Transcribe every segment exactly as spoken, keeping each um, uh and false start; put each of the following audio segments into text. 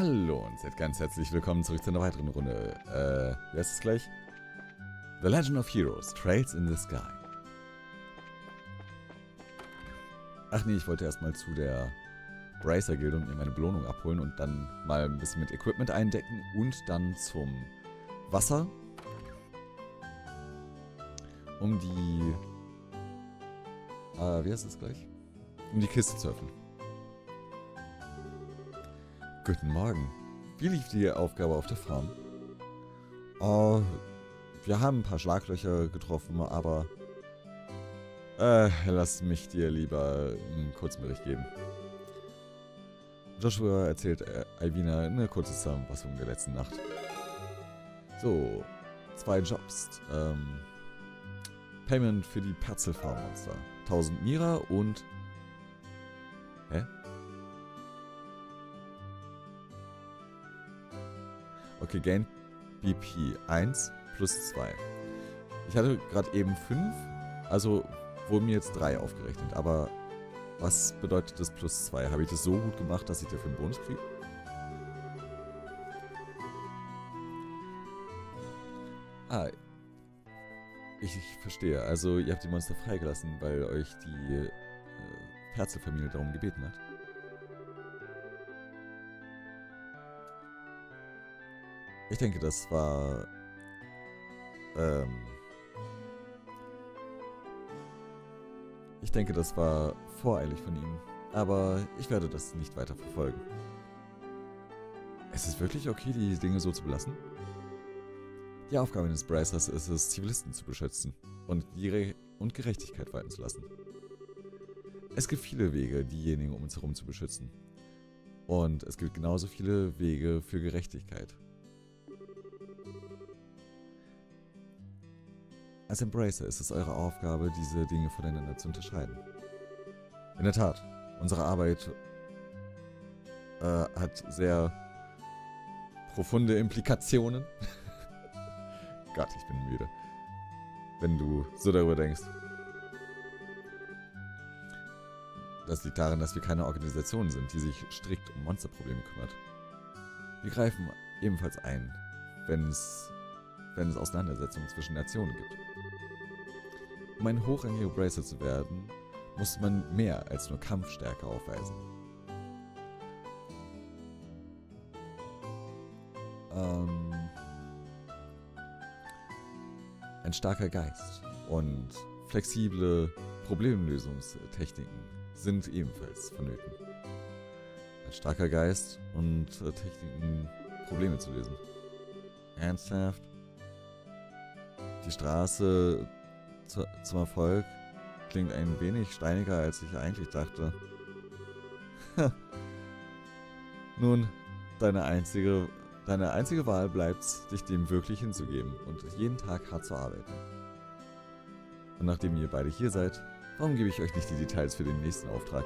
Hallo und seid ganz herzlich willkommen zurück zu einer weiteren Runde. Äh, wer ist es gleich? The Legend of Heroes: Trails in the Sky. Ach nee, ich wollte erstmal zu der Bracer Guild und mir meine Belohnung abholen und dann mal ein bisschen mit Equipment eindecken und dann zum Wasser, um die... Äh, wie heißt das gleich? Um die Kiste zu öffnen. Guten Morgen. Wie lief die Aufgabe auf der Farm? Oh, wir haben ein paar Schlaglöcher getroffen, aber... Äh, lass mich dir lieber einen kurzen Bericht geben. Joshua erzählt äh, Ivina eine kurze Zusammenfassung der letzten Nacht. So, zwei Jobs. Ähm, Payment für die Perzelfarm-Monster. tausend Mira und... Hä? Okay, Gain B P eins plus zwei. Ich hatte gerade eben fünf, also wurden mir jetzt drei aufgerechnet. Aber was bedeutet das plus zwei? Habe ich das so gut gemacht, dass ich dafür einen Bonus kriege? Ah, ich, ich verstehe. Also ihr habt die Monster freigelassen, weil euch die äh, Perzelfamilie darum gebeten hat. Ich denke, das war ähm, ich denke, das war voreilig von ihm, aber ich werde das nicht weiter verfolgen. Es ist wirklich okay, die Dinge so zu belassen? Die Aufgabe des Bracers ist es, Zivilisten zu beschützen und, und Gerechtigkeit walten zu lassen. Es gibt viele Wege, diejenigen um uns herum zu beschützen. Und es gibt genauso viele Wege für Gerechtigkeit. Als Embracer ist es eure Aufgabe, diese Dinge voneinander zu unterscheiden. In der Tat, unsere Arbeit äh, hat sehr profunde Implikationen. Gott, ich bin müde, wenn du so darüber denkst. Das liegt daran, dass wir keine Organisation sind, die sich strikt um Monsterprobleme kümmert. Wir greifen ebenfalls ein, wenn es... wenn es Auseinandersetzungen zwischen Nationen gibt. Um ein hochrangiger Bracer zu werden, muss man mehr als nur Kampfstärke aufweisen. Ähm, ein starker Geist und flexible Problemlösungstechniken sind ebenfalls vonnöten. Ein starker Geist und Techniken, Probleme zu lösen. Ernsthaft? Die Straße zu, zum Erfolg klingt ein wenig steiniger, als ich eigentlich dachte. Nun, deine einzige, deine einzige Wahl bleibt es, dich dem wirklich hinzugeben und jeden Tag hart zu arbeiten. Und nachdem ihr beide hier seid, warum gebe ich euch nicht die Details für den nächsten Auftrag?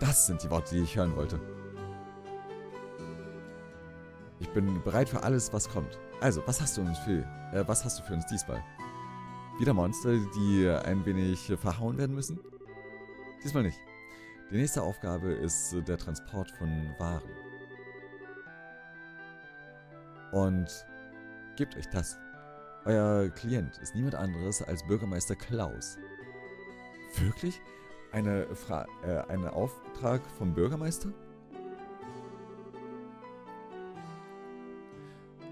Das sind die Worte, die ich hören wollte. Ich bin bereit für alles, was kommt. Also, was hast du uns für, äh, was hast du für uns diesmal? Wieder Monster, die ein wenig verhauen werden müssen? Diesmal nicht. Die nächste Aufgabe ist der Transport von Waren. Und gebt euch das. Euer Klient ist niemand anderes als Bürgermeister Klaus. Wirklich? Eine Fra- äh, einen Auftrag vom Bürgermeister?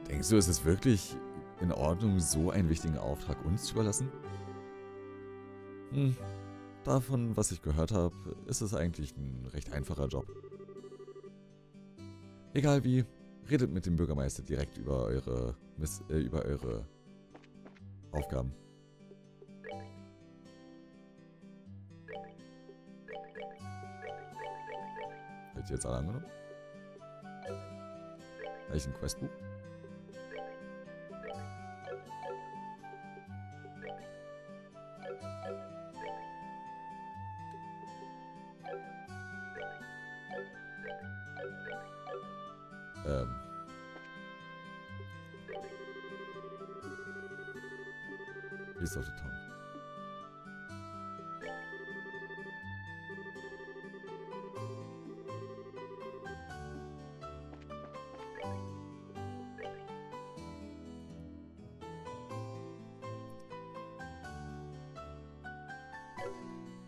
Denkst du, ist es wirklich in Ordnung, so einen wichtigen Auftrag uns zu überlassen? Hm, davon, was ich gehört habe, ist es eigentlich ein recht einfacher Job. Egal wie, redet mit dem Bürgermeister direkt über eure, Miss äh, über eure Aufgaben. Habt ihr jetzt alle angenommen? Habe ich ein Questbuch?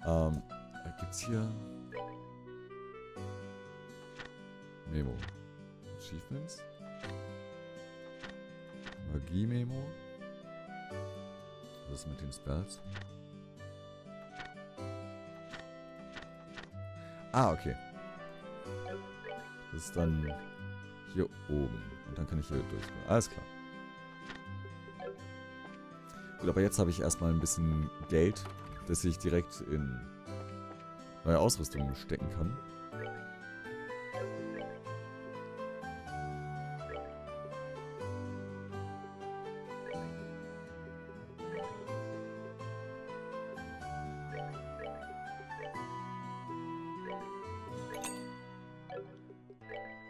Ähm, gibt's hier... Memo. Achievements. Magie-Memo. Was ist mit den Spells? Ah, okay. Das ist dann hier oben. Und dann kann ich hier durchgehen. Alles klar. Gut, aber jetzt habe ich erstmal ein bisschen Geld, das ich direkt in neue Ausrüstung stecken kann.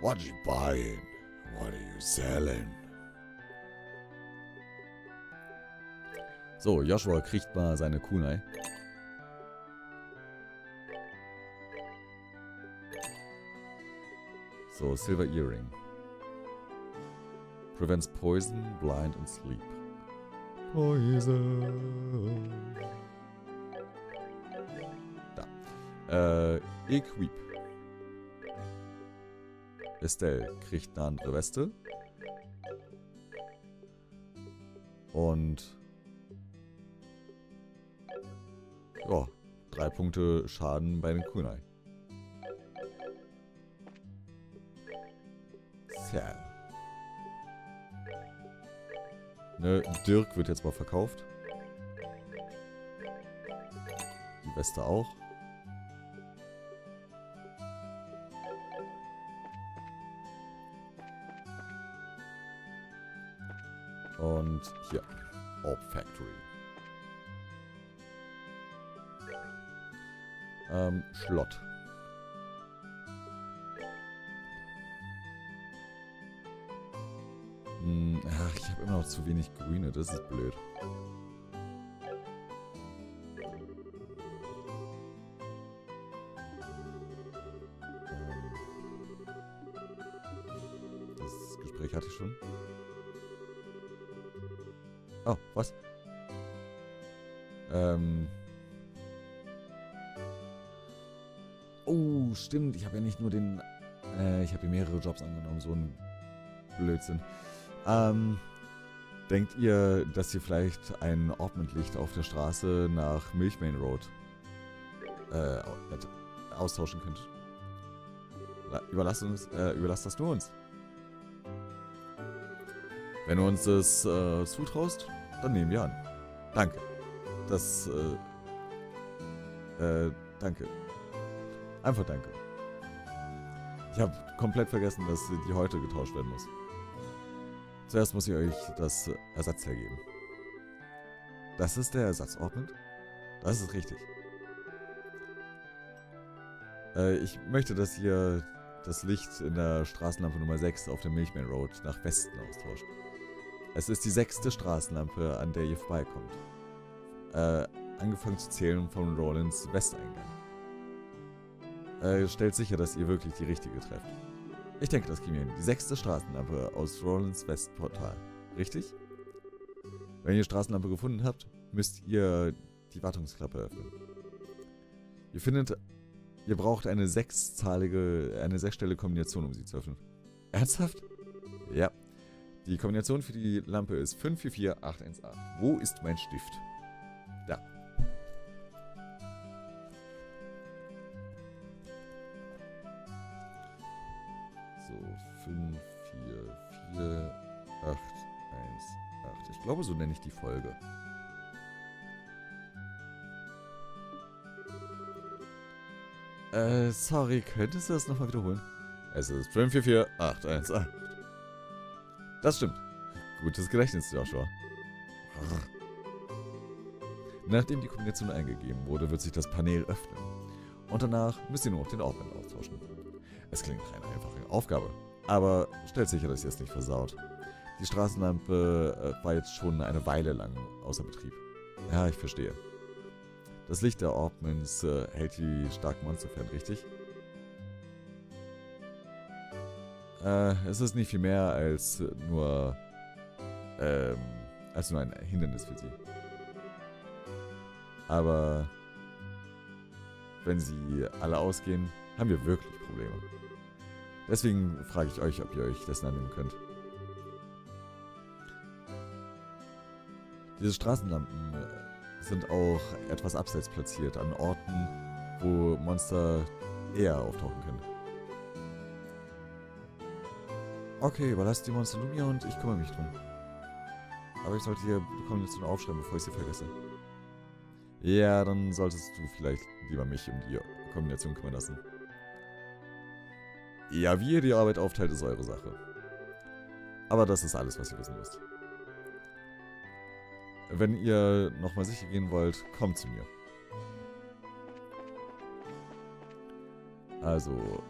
What are you buying? What are you selling? So, Joshua kriegt mal seine Kunai. So, Silver Earring. Prevents Poison, Blind und Sleep. Poison. Da. Äh, Equip. Estelle kriegt eine andere Weste. Und... ja, drei Punkte Schaden bei den Kunai. Tja. Ne, Dirk wird jetzt mal verkauft. Die Weste auch. Und hier, Orb Factory. Ähm, Schlott. Hm, ach, ich habe immer noch zu wenig Grüne, das ist blöd. Das Gespräch hatte ich schon. Oh, was? Ähm. Oh, stimmt. Ich habe ja nicht nur den... Äh, ich habe ja mehrere Jobs angenommen. So ein Blödsinn. Ähm. Denkt ihr, dass ihr vielleicht ein Orbment-Licht auf der Straße nach Milchmain Road äh, austauschen könnt? Überlasst uns, äh, überlasst das nur uns. Wenn du uns das äh, zutraust, dann nehmen wir an. Danke. Das, äh, äh, danke. Einfach danke. Ich habe komplett vergessen, dass die heute getauscht werden muss. Zuerst muss ich euch das Ersatz hergeben. Das ist der Ersatzordnung? Das ist richtig. Äh, ich möchte, dass ihr das Licht in der Straßenlampe Nummer sechs auf dem Milchmain Road nach Westen austauscht. Es ist die sechste Straßenlampe, an der ihr vorbeikommt. Äh, angefangen zu zählen von Rolents Westeingang. Äh, stellt sicher, dass ihr wirklich die richtige trefft. Ich denke, das ging mir hin. Die sechste Straßenlampe aus Rolents Westportal. Richtig? Wenn ihr die Straßenlampe gefunden habt, müsst ihr die Wartungsklappe öffnen. Ihr findet... Ihr braucht eine sechszahlige... eine sechsstellige Kombination, um sie zu öffnen. Ernsthaft? Ja. Die Kombination für die Lampe ist fünf vier vier acht eins acht. Wo ist mein Stift? Da. So, fünf vier vier acht eins acht. Ich glaube, so nenne ich die Folge. Äh, sorry, könntest du das nochmal wiederholen? Es ist fünf vier vier acht eins acht. Das stimmt. Gutes Gedächtnis, Joshua. Nachdem die Kombination eingegeben wurde, wird sich das Panel öffnen. Und danach müsst ihr nur noch den Orbment austauschen. Es klingt nach einer einfachen Aufgabe, aber stellt sicher, dass ihr es nicht versaut. Die Straßenlampe war jetzt schon eine Weile lang außer Betrieb. Ja, ich verstehe. Das Licht der Orbments äh, hält die starken Monster fern, richtig? Äh, es ist nicht viel mehr als nur, ähm, als nur ein Hindernis für sie. Aber wenn sie alle ausgehen, haben wir wirklich Probleme. Deswegen frage ich euch, ob ihr euch dessen annehmen könnt. Diese Straßenlampen sind auch etwas abseits platziert, an Orten, wo Monster eher auftauchen können. Okay, überlasst die Monster mir und ich kümmere mich drum. Aber ich sollte hier bekommen jetzt nur aufschreiben, bevor ich sie vergesse. Ja, dann solltest du vielleicht lieber mich um die Kombination kümmern lassen. Ja, wie ihr die Arbeit aufteilt, ist eure Sache. Aber das ist alles, was ihr wissen müsst. Wenn ihr nochmal sicher gehen wollt, kommt zu mir. Also,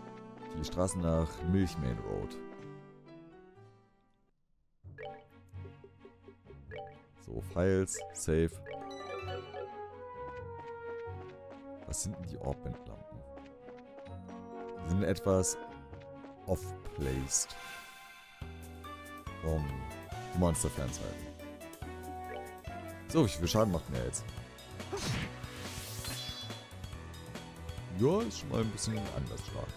die Straßen nach Milchmain Road. So, Files, Save. Was sind denn die Orbment-Lampen? Die sind etwas off-placed, um Monster fernzuhalten. So, wie viel Schaden macht mir jetzt? Ja, ist schon mal ein bisschen anders stark.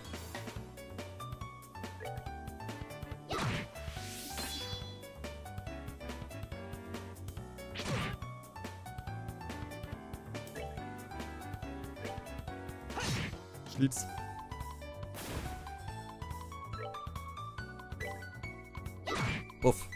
Schlitz. Puff.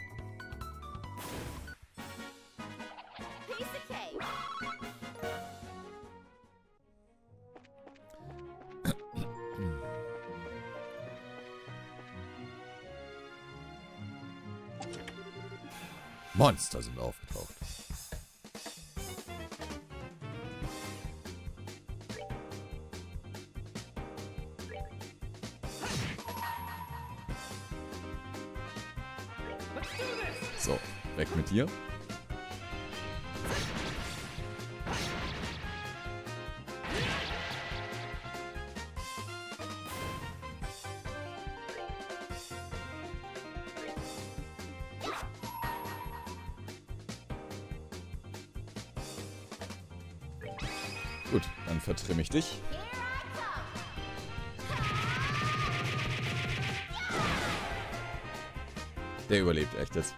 Monster sind aufgetaucht. So, weg mit dir. Gut, dann vertrimm ich dich. Der überlebt echt jetzt.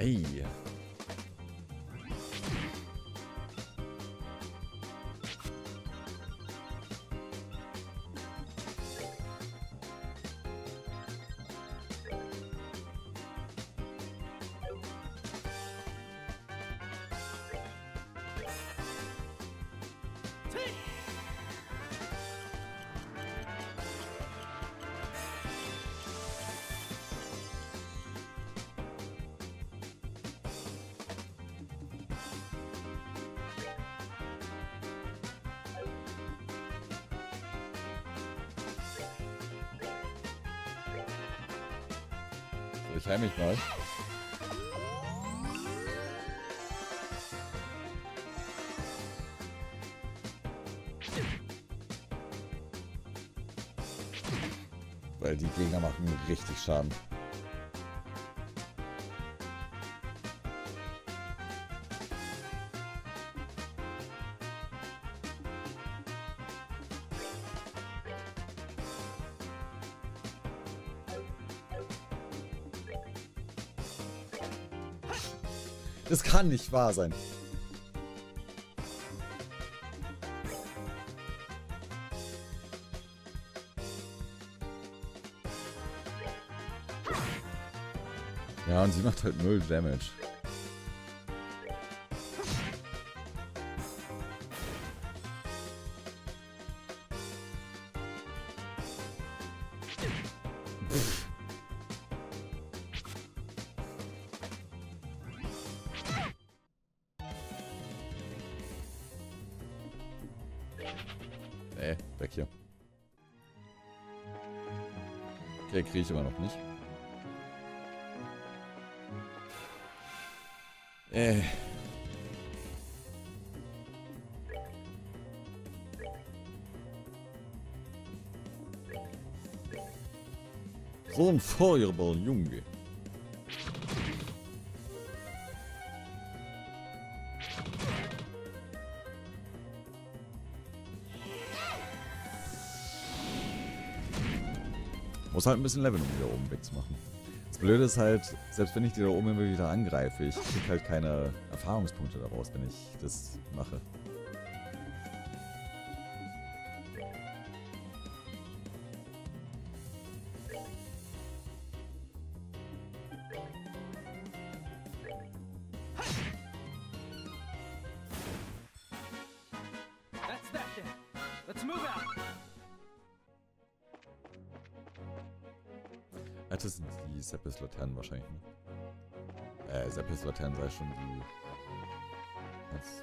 Ey. Ich heim mich mal. Weil die Gegner machen richtig Schaden. Das kann nicht wahr sein. Ja, und sie macht halt null Damage. Pff. Nee, weg hier. Okay, kriege ich aber noch nicht. Äh. So ein Feuerball, Junge. Muss halt ein bisschen leveln, um die da oben wegzumachen. Das Blöde ist halt, selbst wenn ich die da oben immer wieder angreife, ich krieg halt keine Erfahrungspunkte daraus, wenn ich das mache. Das sind die Seppes Laternen wahrscheinlich, ne? Äh, Seppes Laternen sei schon die. Ganz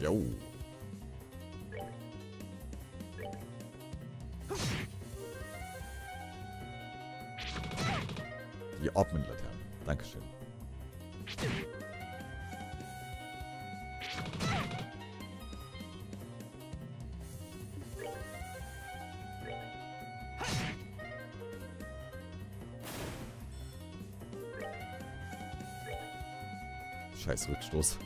so. Jo! Die Orbments Laternen. Dankeschön. Scheiß Rückstoß.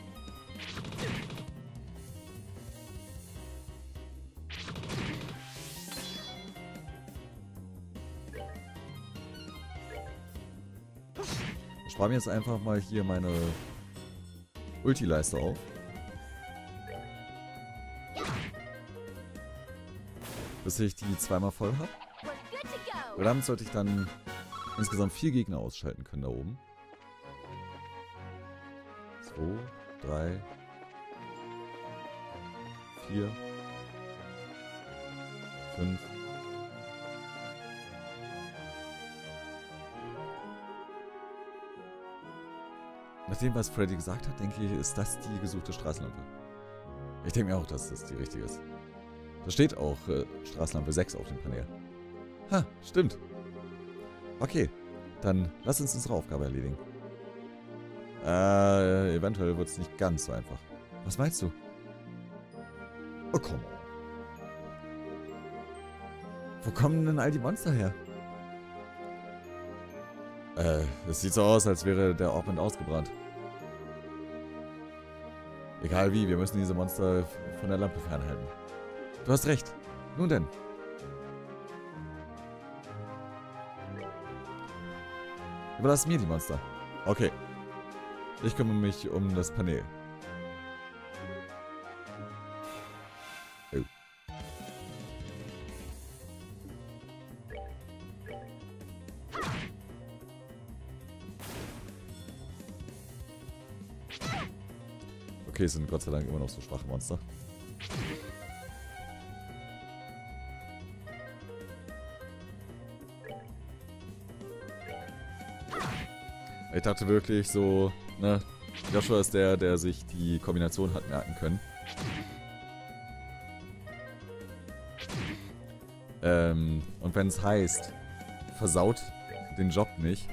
Ich spare mir jetzt einfach mal hier meine Ulti-Leiste auf. Bis ich die zweimal voll habe. Und damit sollte ich dann insgesamt vier Gegner ausschalten können da oben. zwei, drei, vier, fünf. Nach dem, was Freddy gesagt hat, denke ich, ist das die gesuchte Straßenlampe. Ich denke mir auch, dass das die richtige ist. Da steht auch äh, Straßenlampe sechs auf dem Panel. Ha, stimmt. Okay, dann lass uns unsere Aufgabe erledigen. Äh, eventuell wird es nicht ganz so einfach. Was meinst du? Oh, komm. Wo kommen denn all die Monster her? Äh, es sieht so aus, als wäre der Orbment ausgebrannt. Egal wie, wir müssen diese Monster von der Lampe fernhalten. Du hast recht. Nun denn. Überlass mir die Monster. Okay. Ich kümmere mich um das Panel. Oh. Okay, es sind Gott sei Dank immer noch so schwache Monster. Ich dachte wirklich so, ne, Joshua ist der, der sich die Kombination hat merken können. Ähm, und wenn es heißt, versaut den Job nicht,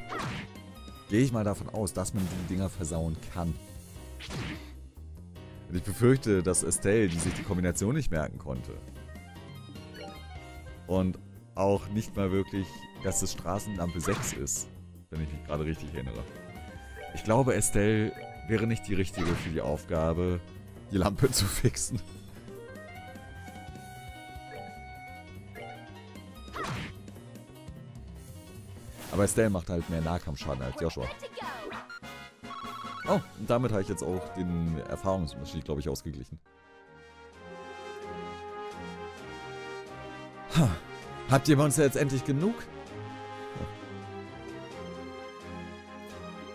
gehe ich mal davon aus, dass man die Dinger versauen kann. Und ich befürchte, dass Estelle, die sich die Kombination nicht merken konnte, und auch nicht mal wirklich, dass es Straßenlampe sechs ist, wenn ich mich gerade richtig erinnere. Ich glaube, Estelle wäre nicht die richtige für die Aufgabe, die Lampe zu fixen. Aber Estelle macht halt mehr Nahkampfschaden als Joshua. Oh, und damit habe ich jetzt auch den Erfahrungsunterschied, glaube ich, ausgeglichen. Ha. Habt ihr Monster jetzt endlich genug?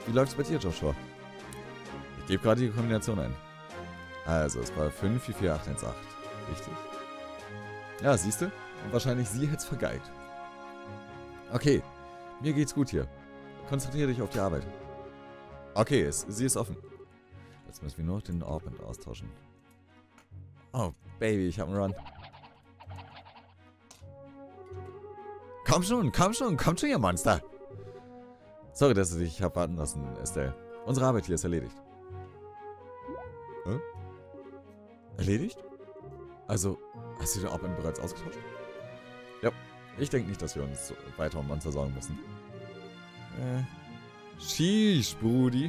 Wie läuft's bei dir, Joshua? Ich gebe gerade die Kombination ein. Also, es war fünf, vier, vier, acht, eins, acht. Richtig? Ja, siehst du? Und wahrscheinlich sie hätte es vergeigt. Okay, mir geht's gut hier. Konzentriere dich auf die Arbeit. Okay, es, sie ist offen. Jetzt müssen wir nur noch den Orbment austauschen. Oh, Baby, ich hab einen Run. Komm schon, komm schon, komm schon, ihr Monster. Sorry, dass ich dich hab warten lassen, Estelle. Unsere Arbeit hier ist erledigt. Hä? Erledigt? Also, hast du den Orbment bereits ausgetauscht? Ja, ich denke nicht, dass wir uns weiter um Monster sorgen müssen. Äh, sheesh, Brudi.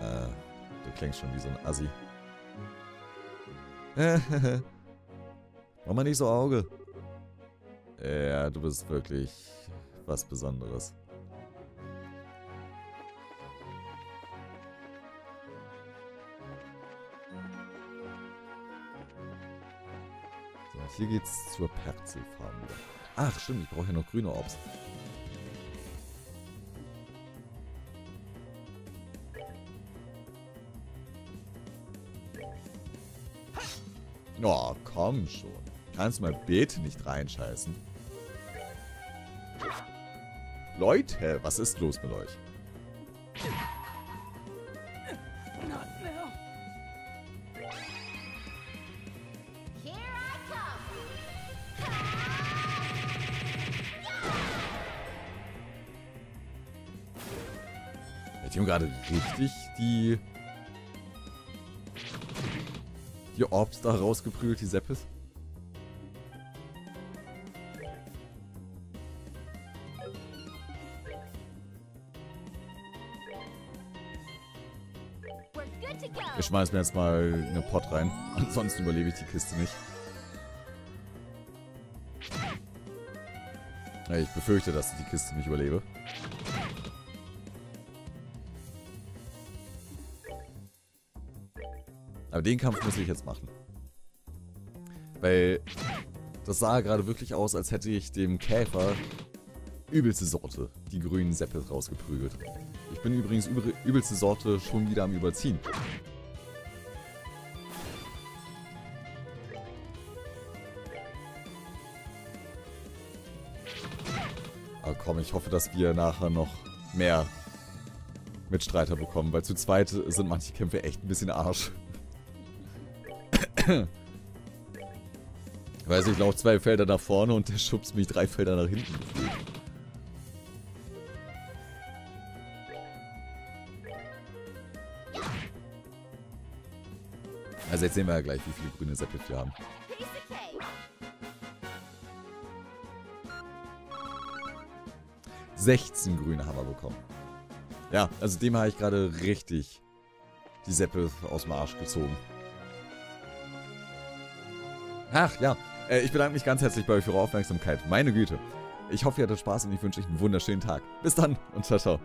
Äh, du klingst schon wie so ein Assi. Mach mal nicht so Auge. Ja, du bist wirklich was Besonderes. So, hier geht's zur Perzelfarm wieder. Ach, stimmt, ich brauche ja noch grüne Orbs. Oh, komm schon. Kannst du mal bitte nicht reinscheißen? Leute, was ist los mit euch? Ich habe gerade richtig die... die Orbs da rausgeprügelt, die Seppes. Ich schmeiß mir jetzt mal eine Pot rein, ansonsten überlebe ich die Kiste nicht. Ich befürchte, dass ich die Kiste nicht überlebe. Aber den Kampf muss ich jetzt machen. Weil das sah gerade wirklich aus, als hätte ich dem Käfer übelste Sorte, die grünen Seppel, rausgeprügelt. Ich bin übrigens übelste Sorte schon wieder am Überziehen. Aber komm, ich hoffe, dass wir nachher noch mehr Mitstreiter bekommen, weil zu zweit sind manche Kämpfe echt ein bisschen Arsch. Ich weiß, ich laufe zwei Felder nach vorne und der schubst mich drei Felder nach hinten. Also jetzt sehen wir ja gleich, wie viele grüne Säcke wir haben. sechzehn grüne haben wir bekommen. Ja, also dem habe ich gerade richtig die Säppe aus dem Arsch gezogen. Ach ja, ich bedanke mich ganz herzlich bei euch für eure Aufmerksamkeit. Meine Güte. Ich hoffe, ihr hattet Spaß und ich wünsche euch einen wunderschönen Tag. Bis dann und ciao, ciao.